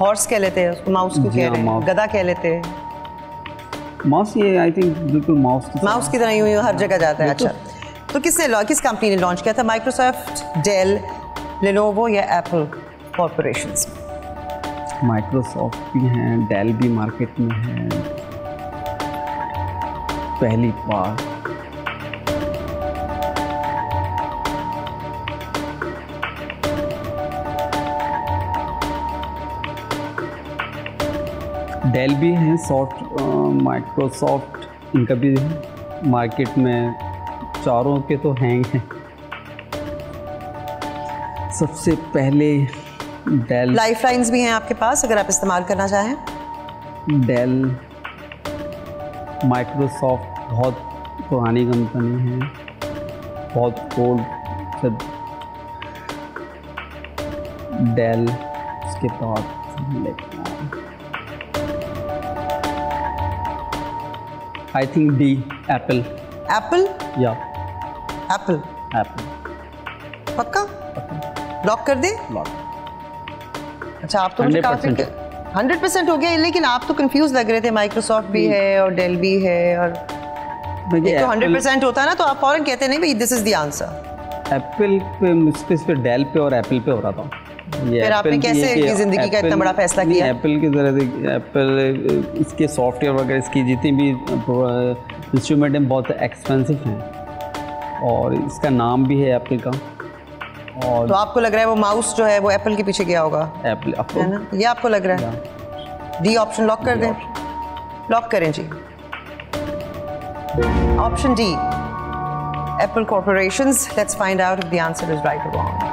Horse कह लेते हैं उसको, माउस को कह रहे हैं, गधा कह लेते हैं माउस, ये आई थिंक बिल्कुल माउस की तरह ही हर जगह जाता है। अच्छा, तो किस कंपनी ने लॉन्च किया था? माइक्रोसॉफ्ट, डेल, लेनोवो या एप्पल कॉर्पोरेशंस? माइक्रोसॉफ्ट भी हैं, डेल भी मार्केट में है। पहली बार डेल भी हैं, सॉफ्ट माइक्रोसॉफ्ट इनका भी है मार्केट में, चारों के तो हैंग हैं। सबसे पहले डेल। लाइफलाइंस भी हैं आपके पास अगर आप इस्तेमाल करना चाहें। डेल, माइक्रोसॉफ्ट बहुत पुरानी कंपनी है, बहुत ओल्ड। डेल, उसके बाद I think D, Apple. Apple? Yeah. Apple. Apple. पक्का? लॉक कर दे? लॉक। अच्छा, आप तो 100% हो गया, लेकिन आप तो कंफ्यूज लग रहे थे, माइक्रोसॉफ्ट भी है और डेल भी है, और ये तो 100% होता ना तो आप फौरन कहते नहीं भाई this is the answer. Apple पे मुश्किल से डेल पे और एप्पल पे हो रहा था। फिर आपने कैसे अपनी जिंदगी का इतना बड़ा फैसला किया? एप्पल की तरह एप्पल, इसके सॉफ्टवेयर वगैरह, इसकी जितनी भी इंस्ट्रूमेंट हैं बहुत एक्सपेंसिव हैं, और इसका नाम भी है एप्पल का। और तो आपको लग रहा है वो माउस जो है वो एप्पल के पीछे गया होगा? एप्पल है ना, ये आपको लग रहा है? डी ऑप्शन लॉक कर दें। लॉक करें जी, option D, Apple corporations. Let's find out if the answer is right और रॉन्ग।